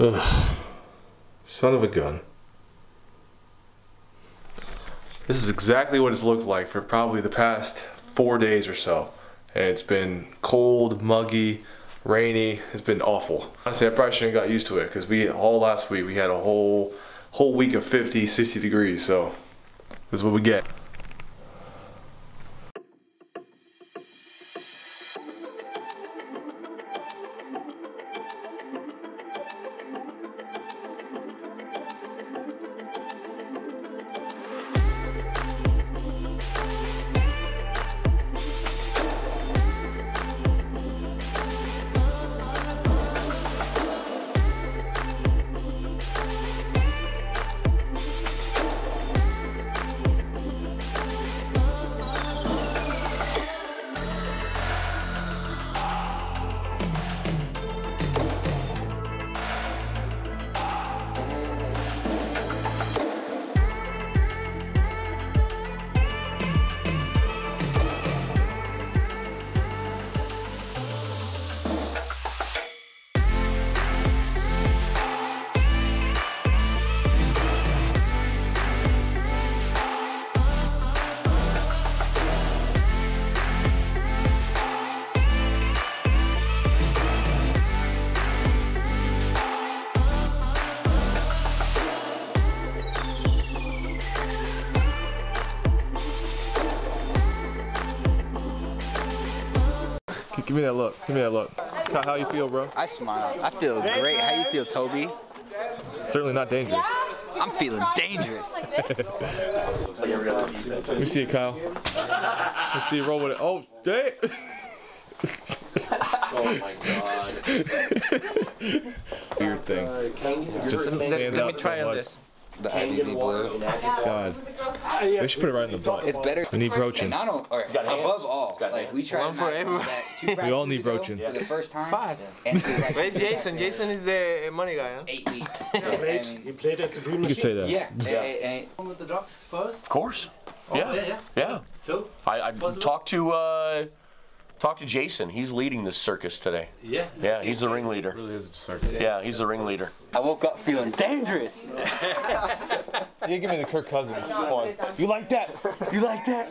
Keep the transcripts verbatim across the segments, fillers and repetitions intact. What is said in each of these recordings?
Ugh. Son of a gun. This is exactly what it's looked like for probably the past four days or so. And it's been cold, muggy, rainy. It's been awful. Honestly, I probably shouldn't have got used to it because we all last week we had a whole whole week of fifty, sixty degrees. So this is what we get. Give me that look. Give me that look. How, how you feel, bro? I smile. I feel great. How you feel, Toby? Certainly not dangerous. I'm feeling dangerous. Let me see it, Kyle. Let me see you roll with it. Oh, dang. Oh, my God. Weird thing. Just stands let, let out me try so on much. This. The I V B blue. God. We should put it right in the butt. It's better. We need broaching. Not only, or above all, like we tried for everyone. We all need broaching. For the first time. Five. Like, where's Jason? Jason is the money guy, huh? Eight weeks. He played, he played at Supreme Machine. You could say that. Yeah. yeah. yeah. With the dogs first? Of course. Oh, yeah. yeah. Yeah. Yeah. So? I, I talked to, uh, talked to Jason. He's leading this circus today. Yeah. Yeah, he's the ringleader. It really is a circus. Yeah, he's the ringleader. I woke up feeling dangerous. You give me the Kirk Cousins one. You like that? You like that?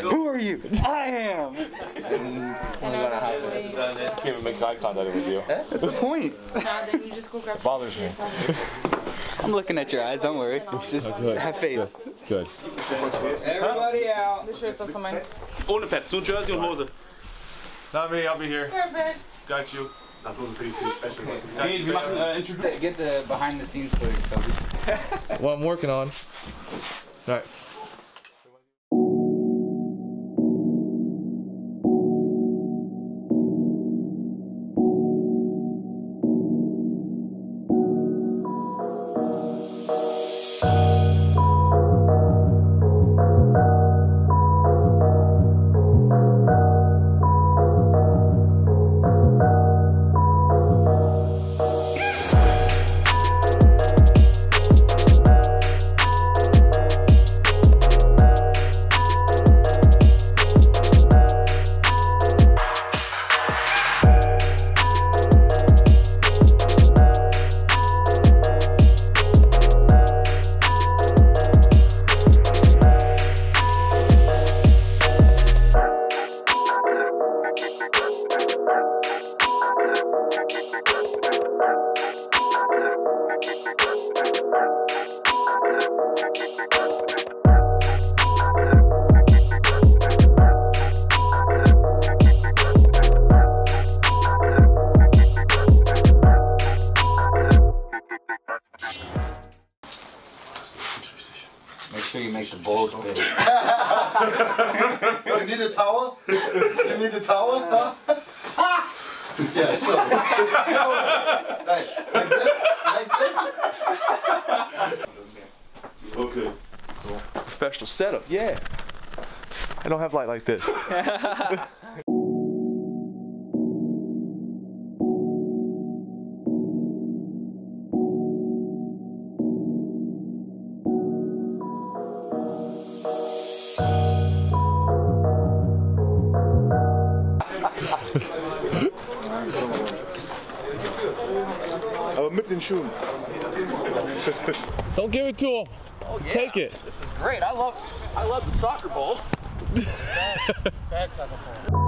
Who are you? I am. I can't even make eye contact with you. That's the point. It bothers me. I'm looking at your eyes. Don't worry. It's just have faith. Good. Everybody out. This shirt's also mine. Ohne Pets, nur Jersey und Hose. Not me, I'll be here. Perfect. Got you. That's what pretty special. Hey, we machen, uh, introduce. Get the behind the scenes footage, Toby. What well, I'm working on. All right. You need a towel? You need a towel? Uh, huh? Yeah, so, so like, like this, like this. Okay. Cool. Professional setup, yeah. I don't have light like this. Aber mit den Schuhen. Don't give it to him. Oh, yeah. Take it. This is great. I love, I love the soccer balls. that, that's not the point.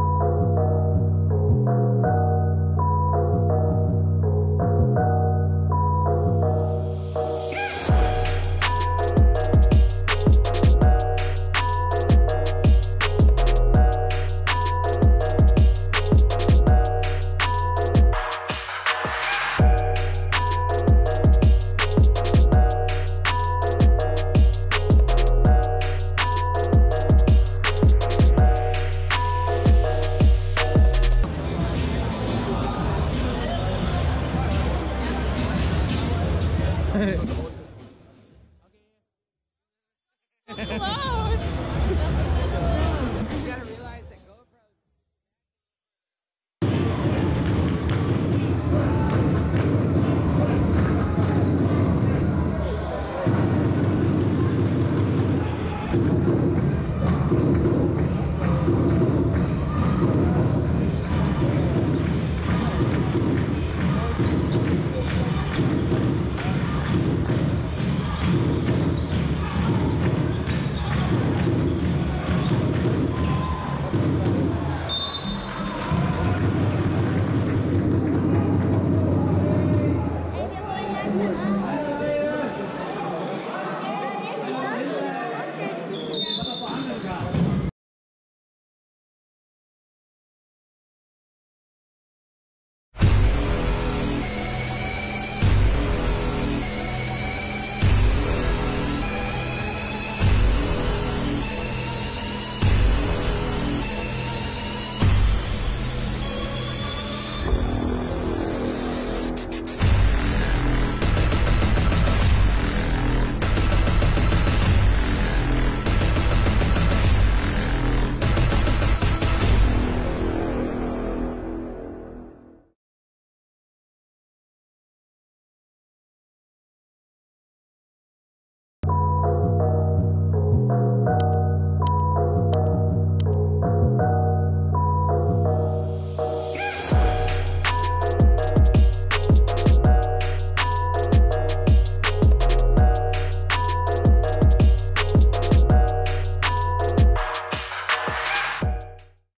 All right.